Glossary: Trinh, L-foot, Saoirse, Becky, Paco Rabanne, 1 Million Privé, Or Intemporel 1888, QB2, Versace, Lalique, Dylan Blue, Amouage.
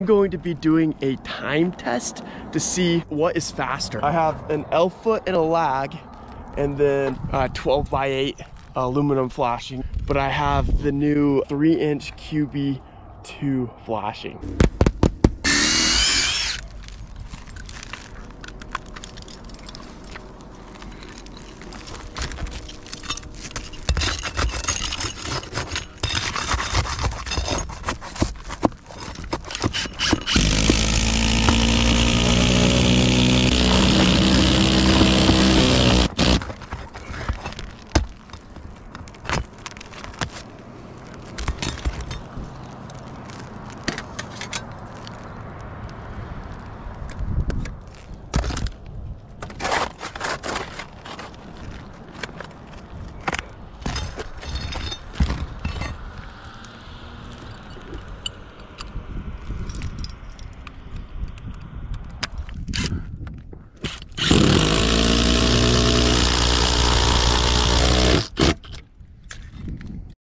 I'm going to be doing a time test to see what is faster. I have an L-foot and a lag, and then 12 by 8 aluminum flashing, but I have the new 3-inch QB2 flashing.